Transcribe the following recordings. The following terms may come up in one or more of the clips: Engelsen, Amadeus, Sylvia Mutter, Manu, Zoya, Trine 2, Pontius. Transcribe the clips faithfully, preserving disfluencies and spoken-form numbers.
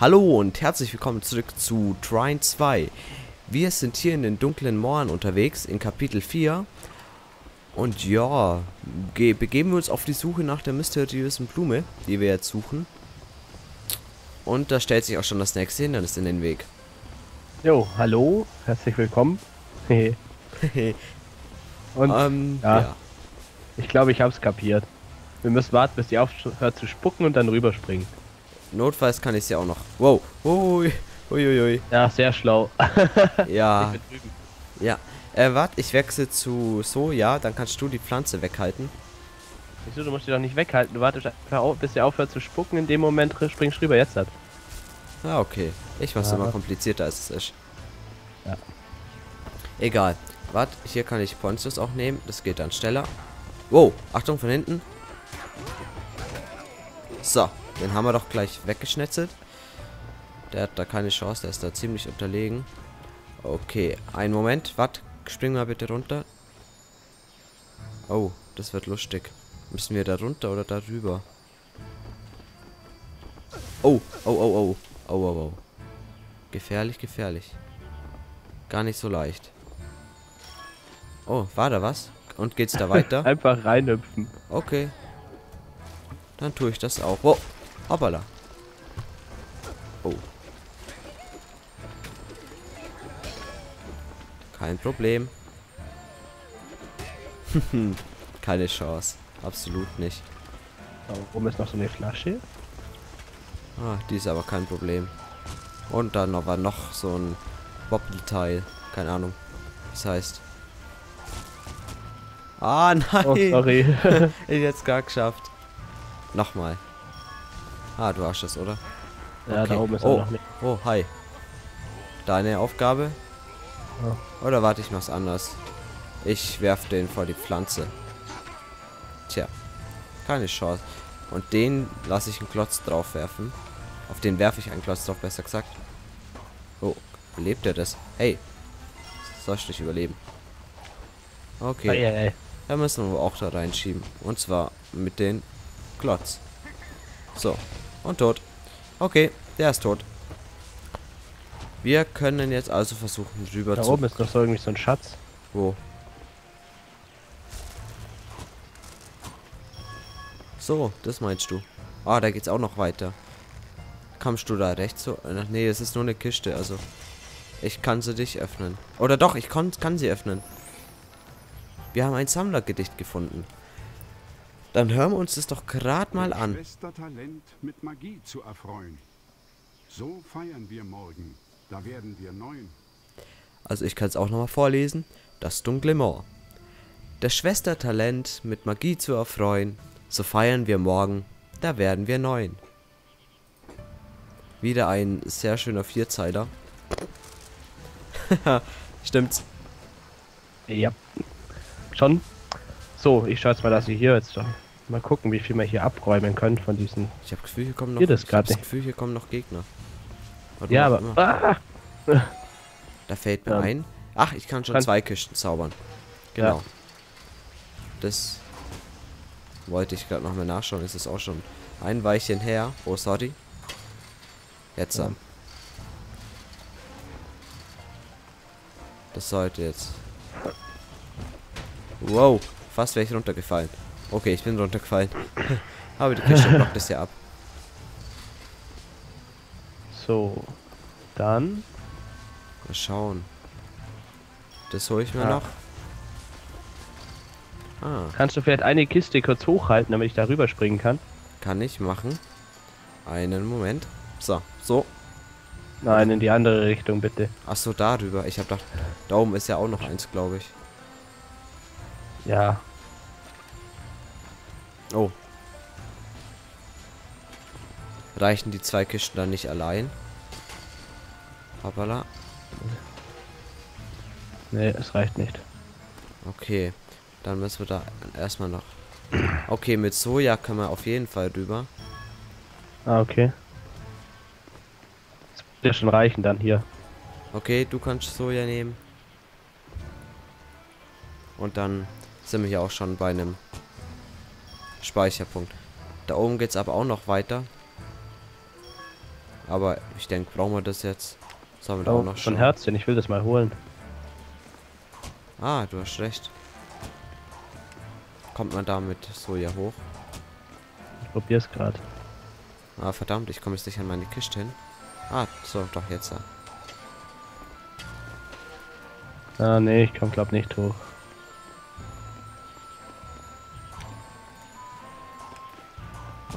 Hallo und herzlich willkommen zurück zu Trine zwei. Wir sind hier in den dunklen Mauern unterwegs, in Kapitel vier. Und ja, begeben wir uns auf die Suche nach der mysteriösen Blume, die wir jetzt suchen. Und da stellt sich auch schon das nächste Hindernis in den Weg. Jo, hallo, herzlich willkommen. Und, ähm, ja. ja. Ich glaube, ich hab's kapiert. Wir müssen warten, bis die aufhört zu spucken und dann rüberspringen. Notfalls kann ich es ja auch noch. Wow. Ui. Ui, ui, ui. Ja, sehr schlau. Ja. Ich bin drüben. Ja. Äh, warte, ich wechsle zu Zoya, dann kannst du die Pflanze weghalten. Wieso, du musst die doch nicht weghalten. Du wartest einfach, bis sie aufhört zu spucken. In dem Moment springst du rüber jetzt ab. Ah, okay. Ich mach's ja immer komplizierter, als es ist. Ja. Egal. Warte, hier kann ich Pontius auch nehmen. Das geht dann schneller. Wow. Achtung, von hinten. So. Den haben wir doch gleich weggeschnetzelt. Der hat da keine Chance, der ist da ziemlich unterlegen. Okay, einen Moment, warte, spring mal bitte runter. Oh, das wird lustig. Müssen wir da runter oder da rüber? Oh, oh, oh, oh. Oh, oh, oh. Gefährlich, gefährlich. Gar nicht so leicht. Oh, war da was? Und geht's da weiter? Einfach reinhüpfen. Okay. Dann tue ich das auch. Wow. Hoppala. Oh. Kein Problem. Keine Chance. Absolut nicht. Warum ist noch so eine Flasche? Ah, die ist aber kein Problem. Und dann aber noch so ein Wobble-Teil. Keine Ahnung, was heißt. Ah, nein. Oh, sorry. Ich hätte es gar geschafft. Nochmal. Ah, du hast das, oder? Ja, okay. Da oben ist oh. noch nicht. Oh, hi. Deine Aufgabe? Ja. Oder warte, ich mach's anders. Ich werf den vor die Pflanze. Tja. Keine Chance. Und den lasse ich einen Klotz drauf werfen. Auf den werfe ich einen Klotz drauf, besser gesagt. Oh, lebt er das? Hey. Sollst du nicht überleben. Okay. Ei, ei, ei. Da müssen wir auch da reinschieben. Und zwar mit den Klotz. So, und tot. Okay, der ist tot. Wir können jetzt also versuchen, rüber da zu... Da oben ist doch so irgendwie so ein Schatz. Wo? So, das meinst du. Ah, da geht's auch noch weiter. Kommst du da rechts so? Ach, nee, es ist nur eine Kiste, also... Ich kann sie nicht öffnen. Oder doch, ich kann, kann sie öffnen. Wir haben ein Sammlergedicht gefunden. Dann hören wir uns das doch gerade mal an. Schwestertalent mit Magie zu erfreuen. So feiern wir morgen. Da werden wir neun. Also ich kann es auch nochmal vorlesen. Das dunkle Moor. Das Schwestertalent mit Magie zu erfreuen. So feiern wir morgen. Da werden wir neun. Wieder ein sehr schöner Vierzeiler. Stimmt's? Ja. Schon? So, ich schaue jetzt mal, dass wir hier jetzt mal gucken, wie viel wir hier abräumen können von diesen... Ich habe Gefühl, hier kommen noch, das ich hab das Gefühl, hier kommen noch Gegner. Warte, ja, aber... Ah. Da fällt mir ja. ein... Ach, ich kann schon kann... zwei Kisten zaubern. Genau. Ja. Das wollte ich gerade noch mal nachschauen. Es ist auch schon ein Weilchen her. Oh, sorry. Jetzt. Ja. Das sollte jetzt... Wow. Fast wäre ich runtergefallen. Okay, ich bin runtergefallen. Aber die Kiste blockt das ja ab. So. Dann. Mal schauen. Das hole ich mir ja. noch. Ah. Kannst du vielleicht eine Kiste kurz hochhalten, damit ich da rüber springen kann? Kann ich machen. Einen Moment. So. So. Nein, in die andere Richtung bitte. Ach so, darüber. Ich habe gedacht, da oben ist ja auch noch eins, glaube ich. Ja. Oh. Reichen die zwei Kisten dann nicht allein? Hoppala. Nee, es reicht nicht. Okay. Dann müssen wir da erstmal noch... Okay, mit Zoya können wir auf jeden Fall rüber. Ah, okay. Das wird ja schon reichen dann hier. Okay, du kannst Zoya nehmen. Und dann sind wir ja auch schon bei einem Speicherpunkt. Da oben geht's aber auch noch weiter. Aber ich denke, brauchen wir das jetzt. Das haben wir oh, doch noch schon. Ein Herzchen, ich will das mal holen. Ah, du hast recht. Kommt man da mit Soja hoch? Ich probier's gerade. Ah, verdammt, ich komme jetzt nicht an meine Kiste hin. Ah, so, doch jetzt. Ah, nee, ich komme glaube nicht hoch.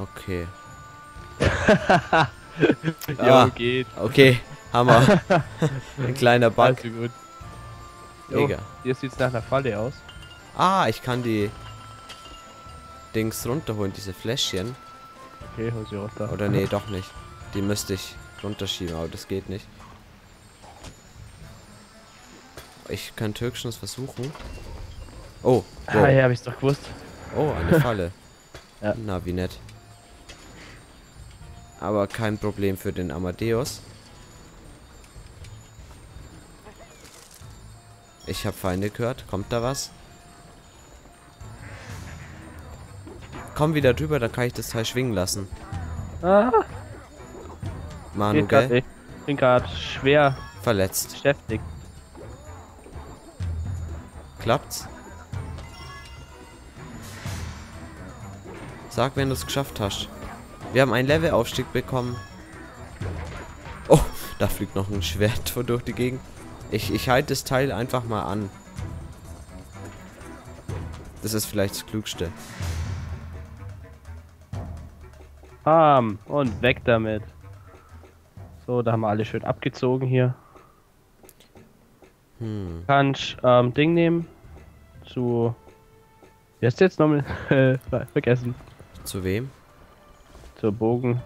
Okay. Ja, ah, geht. Okay, Hammer. Ein kleiner Bug. Also gut. Jo, hier sieht's nach einer Falle aus. Ah, ich kann die Dings runterholen, diese Fläschchen. Okay, hol sie runter. Oder nee, doch nicht. Die müsste ich runterschieben, aber das geht nicht. Ich kann höchstens versuchen. Oh, so. Ah, ja, hab ich's doch gewusst. Oh, eine Falle. Ja. Na, wie nett. Aber kein Problem für den Amadeus. Ich habe Feinde gehört. Kommt da was? Komm wieder drüber, dann kann ich das Teil schwingen lassen. Ah. Manu, gell? Ich bin gerade schwer verletzt. Beschäftigt. Klappt's? Sag, wenn du es geschafft hast. Wir haben einen Levelaufstieg bekommen. Oh, da fliegt noch ein Schwert durch die Gegend. Ich, ich halte das Teil einfach mal an. Das ist vielleicht das Klügste. Bam, und weg damit. So, da haben wir alle schön abgezogen hier. Hm. Kannst ähm, Ding nehmen. Zu... Wer ist jetzt nochmal? Vergessen. Zu wem? Zur Bogen.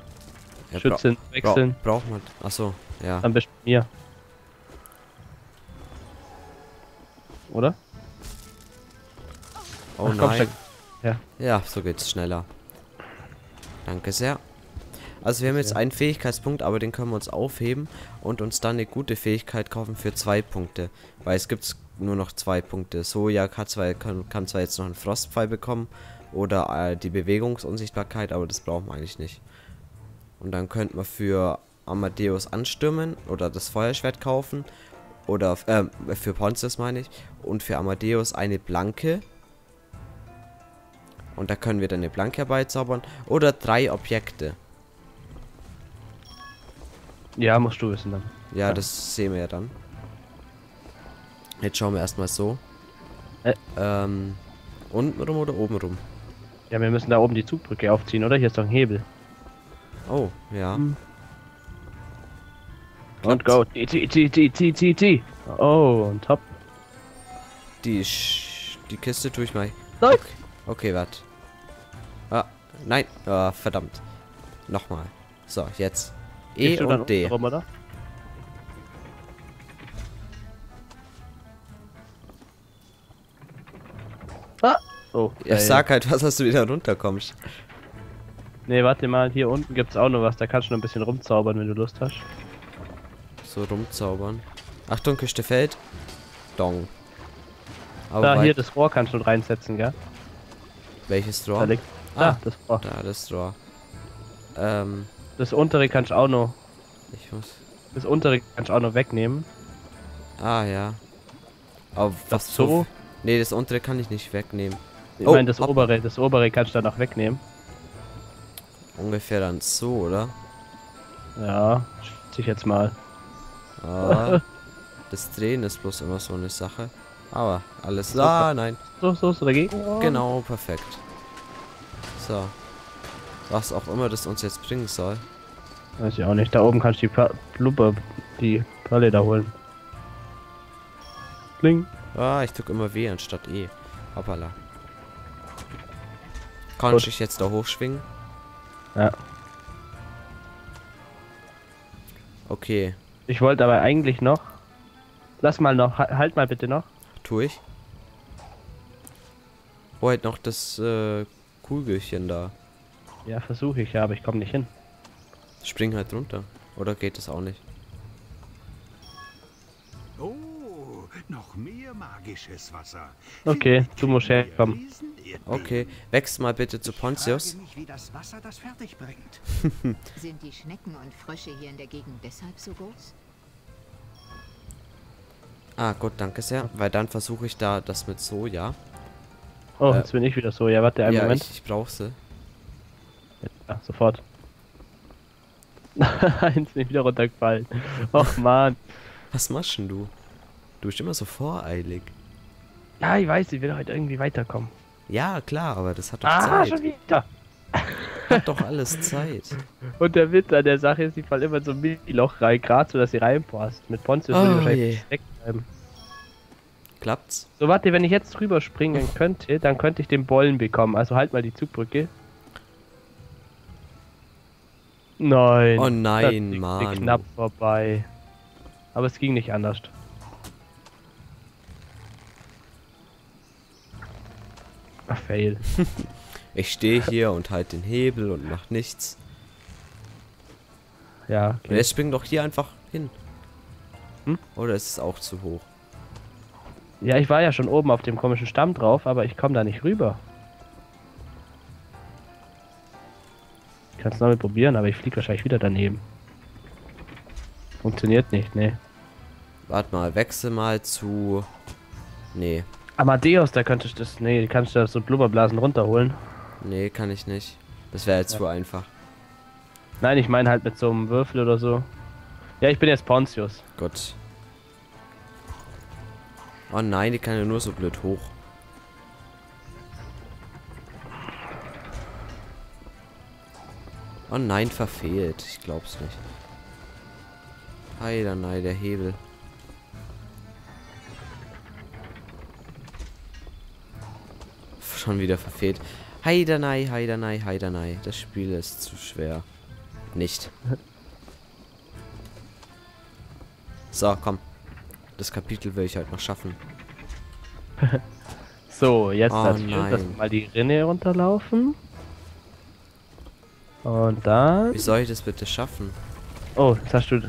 Ja, Schützen, bra wechseln. Bra braucht man. Achso, ja. Dann bist du mir. Oder? Oh, ach, nein. Ja. Ja, so geht's schneller. Danke sehr. Also wir haben jetzt ja. einen Fähigkeitspunkt, aber den können wir uns aufheben und uns dann eine gute Fähigkeit kaufen für zwei Punkte. Weil es gibt nur noch zwei Punkte. Zoya hat zwar, kann, kann zwar jetzt noch einen Frostpfeil bekommen oder äh, die Bewegungsunsichtbarkeit, aber das brauchen wir eigentlich nicht. Und dann könnten wir für Amadeus anstürmen oder das Feuerschwert kaufen. Oder äh, für Pontius meine ich. Und für Amadeus eine Blanke. Und da können wir dann eine Blanke herbeizaubern. Oder drei Objekte. Ja, musst du wissen dann. Ja, ja, das sehen wir ja dann. Jetzt schauen wir erstmal so. Äh. Ähm, unten rum oder oben rum? Ja, wir müssen da oben die Zugbrücke aufziehen, oder? Hier ist doch ein Hebel. Oh, ja. Hm. Und go. T, T, T, T, T, T, T. Oh, und top. Die Sch die Kiste tue ich mal. Nein. Okay, warte. Ah, nein. Ah, verdammt. Nochmal. So, jetzt. E und D. Rum, oder? Ah. Oh, ja, sag halt was, dass du wieder runterkommst. Nee, warte mal. Hier unten gibt's auch noch was. Da kannst du noch ein bisschen rumzaubern, wenn du Lust hast. So rumzaubern. Achtung, Kiste fällt. Dong. Aber da, hier das Rohr kannst du reinsetzen, gell? Welches Rohr? Da, liegt da ah, das Rohr. Da, das Rohr. Ähm. Das untere kannst du auch noch. Ich muss. Das untere kannst du auch noch wegnehmen. Ah, ja. Aber das was so? so? Nee, das untere kann ich nicht wegnehmen. Ich oh, meine, das ab. obere. Das obere kannst du dann auch wegnehmen. Ungefähr dann so, oder? Ja, schätze ich jetzt mal. Ah, das Drehen ist bloß immer so eine Sache. Aber alles klar, ah, nein. So, so ist dagegen. Genau, perfekt. So. Was auch immer das uns jetzt bringen soll. Weiß ich auch nicht. Da oben kannst du die Blubber, die Perle da holen. Kling. Ah, ich drück immer W anstatt E. Hoppala. Kannst du dich jetzt da hochschwingen? Ja. Okay. Ich wollte aber eigentlich noch. Lass mal noch, halt mal bitte noch. Tue ich. Oh, halt noch das äh, Kugelchen da. Ja, versuche ich ja, aber ich komme nicht hin. Spring halt runter. Oder geht das auch nicht? Oh, Noch mehr magisches Wasser. Okay, du musst herkommen. Okay, wächst mal bitte zu Pontius. Ich frage mich, wie das Wasser das fertig bringt. Sind die Schnecken und Frösche hier in der Gegend deshalb so groß? Ah, gut, danke sehr. Weil dann versuche ich da das mit Soja. Oh, äh, jetzt bin ich wieder Soja. Warte einen ja, Moment. Ich, ich brauche sie. Ja, sofort. Nein, ist nicht wieder runtergefallen. Och, Mann. Was machst denn du? Du bist immer so voreilig. Ja, ich weiß, ich will heute irgendwie weiterkommen. Ja, klar, aber das hat doch ah, Zeit. Ah, schon wieder. Hat doch alles Zeit. Und der Witz an der Sache ist, die fallen immer so ein Mini-Loch rein, gerade so, dass sie reinpasst. Mit Pontius oh, würde ich wahrscheinlich stecken bleiben. Klappt's? So, warte, wenn ich jetzt drüber springen könnte, dann könnte ich den Bollen bekommen. Also halt mal die Zugbrücke. Nein. Oh nein, Mann. Knapp vorbei. Aber es ging nicht anders. Ach, fail. Ich stehe hier und halte den Hebel und mach nichts. Ja. Okay. Und jetzt spring doch hier einfach hin. Hm? Oder ist es auch zu hoch? Ja, ich war ja schon oben auf dem komischen Stamm drauf, aber ich komme da nicht rüber. Ich kann es noch mal probieren, aber ich fliege wahrscheinlich wieder daneben. Funktioniert nicht, ne. Warte mal, wechsel mal zu... Nee. Amadeus, da könnte ich das... Nee, kannst du das so Blubberblasen runterholen? Nee, kann ich nicht. Das wäre jetzt ja zu einfach. Nein, ich meine halt mit so einem Würfel oder so. Ja, ich bin jetzt Pontius. Gott. Oh nein, die kann ja nur so blöd hoch. Oh nein, verfehlt. Ich glaub's nicht. Heider, nein, der Hebel. Schon wieder verfehlt. Heidanei, heidanei, heidanei. Das Spiel ist zu schwer. Nicht. So, komm. Das Kapitel will ich halt noch schaffen. So, jetzt oh, lass ich mal die Rinne runterlaufen. Und dann... Wie soll ich das bitte schaffen? Oh, jetzt hast du...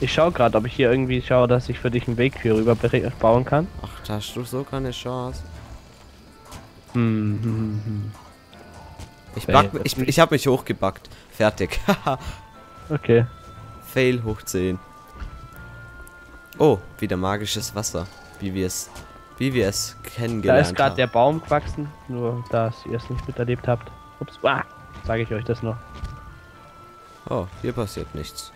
Ich schau gerade, ob ich hier irgendwie schaue, dass ich für dich einen Weg hier rüber bauen kann. Ach, da hast du so keine Chance. Hm, hm, hm. Ich, back, ich, ich habe mich hochgebackt. Fertig. Okay. Fail hoch zehn. Oh, wieder magisches Wasser. Wie wir es wie wir es kennengelernt haben. Da ist gerade der Baum gewachsen. Nur, dass ihr es nicht miterlebt habt. Ups, ah, sage ich euch das noch. Oh, hier passiert nichts.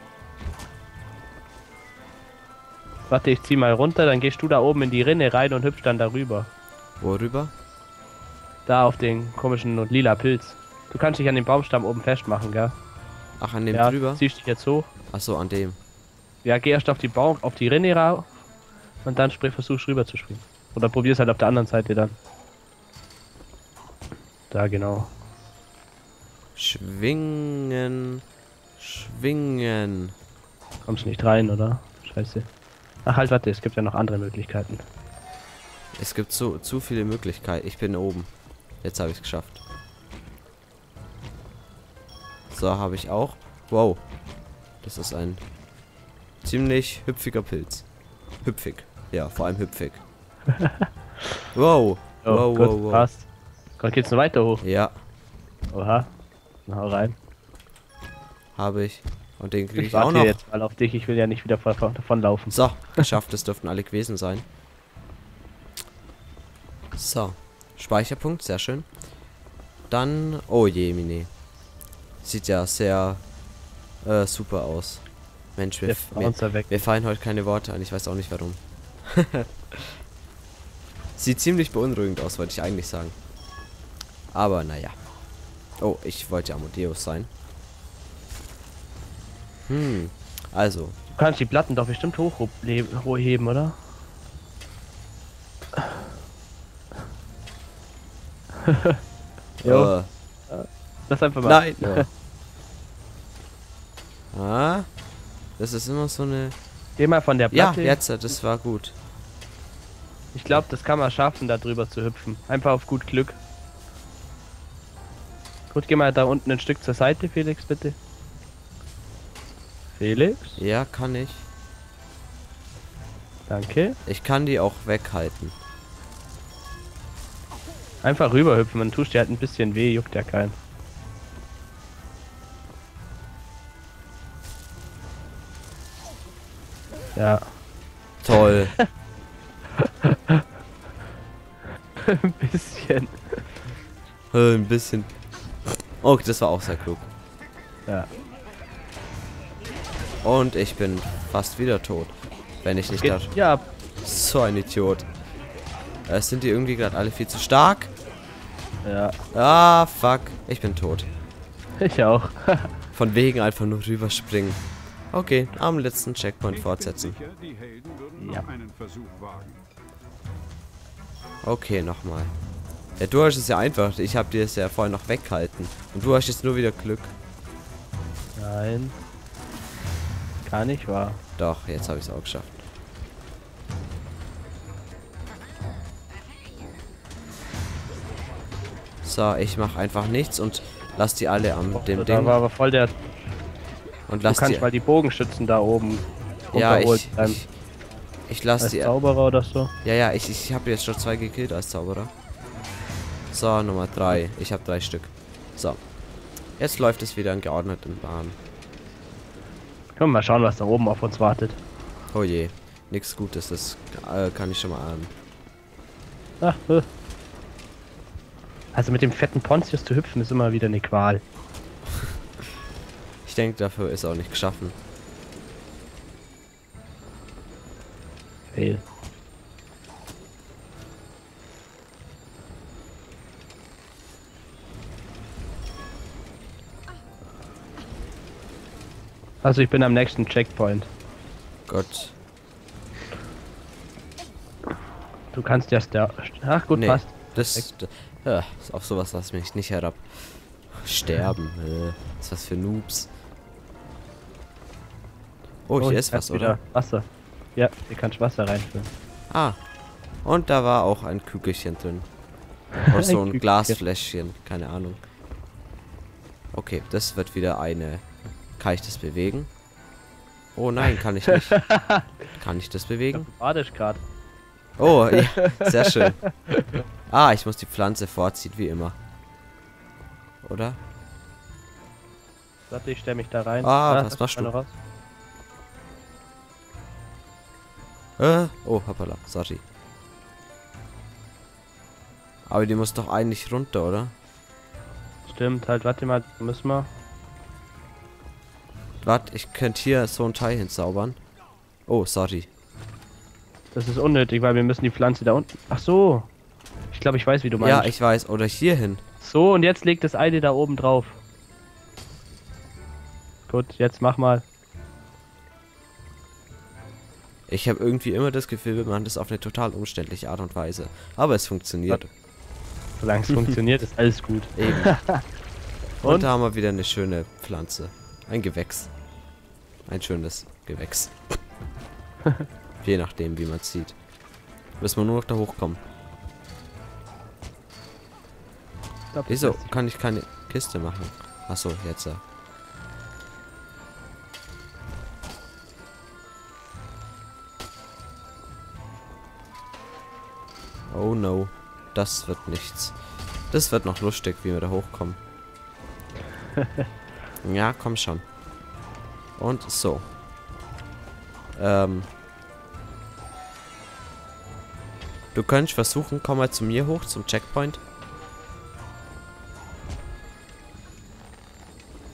Warte, ich zieh mal runter. Dann gehst du da oben in die Rinne rein und hüpfst dann darüber. Worüber? Da auf den komischen und lila Pilz. Du kannst dich an dem Baumstamm oben festmachen, gell? Ach, an dem ja, drüber? Ziehst dich jetzt hoch. Ach so, an dem. Ja, geh erst auf die Baum, auf die Rinne rauf und dann sprich, versuchst rüber zu springen. Oder probier's halt auf der anderen Seite dann. Da genau. Schwingen. Schwingen. Kommst nicht rein, oder? Scheiße. Ach halt, warte, es gibt ja noch andere Möglichkeiten. Es gibt so zu viele Möglichkeiten. Ich bin oben. Jetzt habe ich es geschafft. So, habe ich auch. Wow. Das ist ein ziemlich hüpfiger Pilz. Hüpfig. Ja, vor allem hüpfig. Wow. Oh, wow, gut, wow, wow. Passt. Komm, geht's noch weiter hoch? Ja. Oha. Na, hau rein. Habe ich. Und den kriege ich, ich auch noch. Jetzt mal auf dich. Ich will ja nicht wieder davon laufen. So, geschafft. Das dürften alle gewesen sein. So. Speicherpunkt, sehr schön. Dann, oh je, Mini. Sieht ja sehr äh, super aus. Mensch, wir, wir, wir fallen heute keine Worte ein. Ich weiß auch nicht warum. Sieht ziemlich beunruhigend aus, wollte ich eigentlich sagen. Aber naja. Oh, ich wollte ja Amadeus sein. Hm, also. Du kannst die Platten doch bestimmt hochheben, oder? Jo. Uh. Lass einfach mal. Nein. Ja. Ah, das ist immer so eine. Geh mal von der Platte. Ja, jetzt, das war gut. Ich glaube, das kann man schaffen, da drüber zu hüpfen. Einfach auf gut Glück. Gut, geh mal da unten ein Stück zur Seite, Felix, bitte. Felix? Ja, kann ich. Danke. Ich kann die auch weghalten. Einfach rüberhüpfen, man tut dir halt ein bisschen weh, juckt ja keinen. Ja. Toll. Ein bisschen. Ein bisschen. Oh, das war auch sehr klug. Ja. Und ich bin fast wieder tot. Wenn ich nicht da... Ja. So ein Idiot. Äh, sind die irgendwie gerade alle viel zu stark? Ja. Ah, fuck. Ich bin tot. Ich auch. Von wegen einfach nur rüberspringen. Okay, am letzten Checkpoint fortsetzen. Ja. Okay, nochmal. Ja, du hast es ja einfach. Ich habe dir es ja vorher noch weggehalten. Und du hast jetzt nur wieder Glück. Nein. Gar nicht wahr. Doch, jetzt habe ich es auch geschafft. So, ich mache einfach nichts und lass die alle am oh, dem da Ding. Da war aber voll der... Und lass du kannst die mal die Bogenschützen da oben. Ja, ich, ich, ich lasse die... Zauberer oder so? Ja, ja, ich, ich habe jetzt schon zwei gekillt als Zauberer. So, Nummer drei. Ich habe drei Stück. So. Jetzt läuft es wieder in geordneten Bahnen. Können wir mal schauen, was da oben auf uns wartet. Oh je. Nichts Gutes, das äh, kann ich schon mal ahnen. Ach, äh. Also mit dem fetten Pontius zu hüpfen ist immer wieder eine Qual. Ich denke, dafür ist auch nicht geschaffen. Fail. Also ich bin am nächsten Checkpoint. Gott. Du kannst ja sterben. Ach gut, nee, passt. Das ist, ja, ist auch sowas, was mich nicht herab. Sterben. Äh, ist was für Noobs. Oh, hier oh, ist was, oder? Wasser. Ja, hier kannst Wasser reinfüllen. Ah. Und da war auch ein Kügelchen drin. Oder so ein, ein Glasfläschchen. Keine Ahnung. Okay, das wird wieder eine... Kann ich das bewegen? Oh nein, kann ich nicht. Kann ich das bewegen? Badisch gerade. Oh, ja, sehr schön. Ah, ich muss die Pflanze vorziehen, wie immer. Oder? Warte, ich stelle mich da rein. Ah, ah was machst du? Äh, oh, hoppala, sorry. Aber die muss doch eigentlich runter, oder? Stimmt, halt, warte mal, müssen wir... Warte, ich könnte hier so ein Teil hinzaubern. Oh, sorry. Das ist unnötig, weil wir müssen die Pflanze da unten... Ach so. Ich glaube, ich weiß, wie du meinst. Ja, ich weiß. Oder hier hin. So, und jetzt legt das eine da oben drauf. Gut, jetzt mach mal. Ich habe irgendwie immer das Gefühl, wir machen das auf eine total umständliche Art und Weise. Aber es funktioniert. Solange es funktioniert, ist alles gut. Eben. und? und da haben wir wieder eine schöne Pflanze. Ein Gewächs. Ein schönes Gewächs. Je nachdem, wie man es sieht. Müssen wir nur noch da hochkommen. Stop, Wieso kann ich keine Kiste machen? Achso, jetzt ja. Oh no. Das wird nichts. Das wird noch lustig, wie wir da hochkommen. Ja, komm schon. Und so. Ähm. Du könntest versuchen, komm mal zu mir hoch, zum Checkpoint.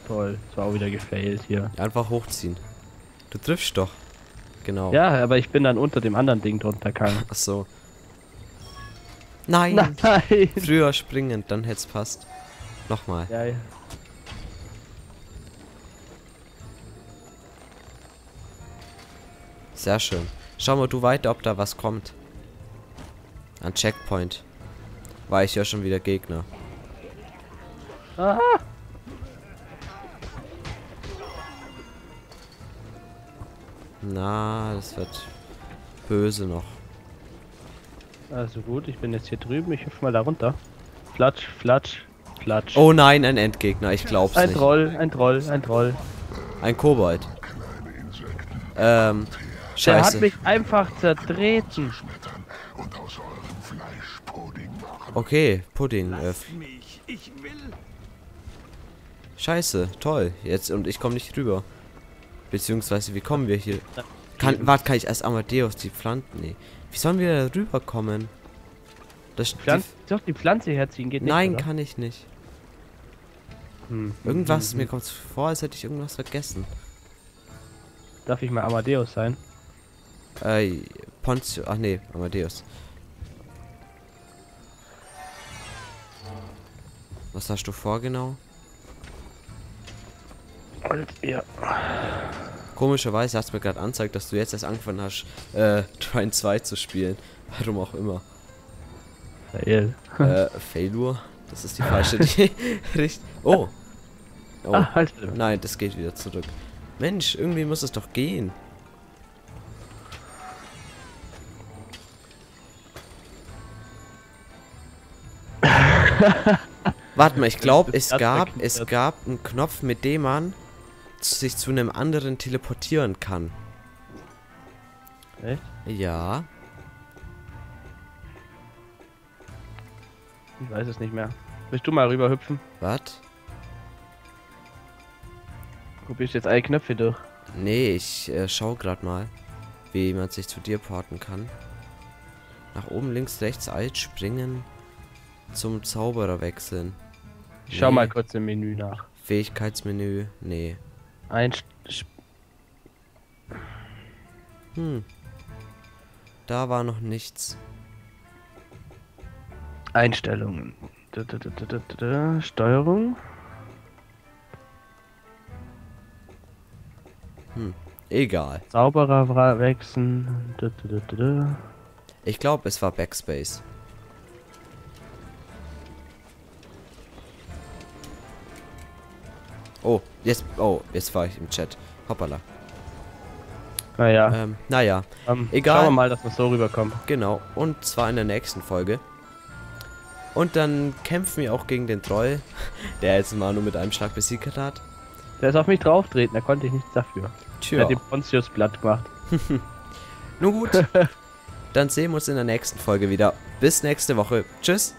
Toll, das war auch wieder gefailt hier. Einfach hochziehen. Du triffst doch. Genau. Ja, aber ich bin dann unter dem anderen Ding drunter gegangen. Ach so. Nein. Nein. Früher springend, dann hätt's passt. Nochmal. Ja, ja. Sehr schön. Schau mal du weiter, ob da was kommt. An Checkpoint. War ich ja schon wieder Gegner. Aha. Na, das wird böse noch. Also gut, ich bin jetzt hier drüben. Ich hüpfe mal da runter. Flatsch, flatsch, flatsch. Oh nein, ein Endgegner. Ich glaub's nicht. Ein Troll, ein Troll, ein Troll. Ein Kobold. Ähm... Scheiße. Der hat mich einfach zertreten. Und aus eurem Fleisch Pudding machen. Okay, Pudding. Lasst mich, ich will. Scheiße, toll. Jetzt und ich komme nicht rüber. Beziehungsweise, wie kommen wir hier? Kann, warte, kann ich als Amadeus die Pflanzen? Nee. Wie sollen wir da rüberkommen? Das Pflanze, doch die Pflanze herziehen geht nicht. Nein, oder? Kann ich nicht. Hm. Irgendwas, hm. mir kommt es vor, als hätte ich irgendwas vergessen. Darf ich mal Amadeus sein? Äh, Pontius. Ach nee, Amadeus. Was hast du vor genau? Und ja. Komischerweise hast du mir gerade angezeigt, dass du jetzt erst angefangen hast, äh, Trine zwei zu spielen. Warum auch immer. Fail. Äh, Failure? Das ist die falsche die Richtung. Oh! Oh. Ah, halt. Nein, das geht wieder zurück. Mensch, irgendwie muss es doch gehen. Warte mal, ich glaube, es gab, es gab einen Knopf, mit dem man sich zu einem anderen teleportieren kann. Echt? Ja. Ich weiß es nicht mehr. Willst du mal rüber hüpfen? Was? Probierst jetzt alle Knöpfe durch? Nee, ich äh, schau gerade mal, wie man sich zu dir porten kann. Nach oben, links, rechts, alt, springen, zum Zauberer wechseln. Ich nee. Schau mal kurz im Menü nach. Fähigkeitsmenü, nee. Ein... Hm. Da war noch nichts. Einstellungen. Da, da, da, da, da, da. Steuerung. Hm. Egal. Zauberer wechseln. Da, da, da, da. Ich glaube, es war Backspace. Oh, jetzt, oh, jetzt war ich im Chat. Hoppala. Naja. Ähm, naja. Ähm, Egal. Schauen wir mal, dass wir so rüberkommen. Genau. Und zwar in der nächsten Folge. Und dann kämpfen wir auch gegen den Troll, der jetzt mal nur mit einem Schlag besiegt hat. Der ist auf mich drauftreten, da konnte ich nichts dafür. Tja. Der hat den Pontius platt gemacht. Nun gut, dann sehen wir uns in der nächsten Folge wieder. Bis nächste Woche. Tschüss.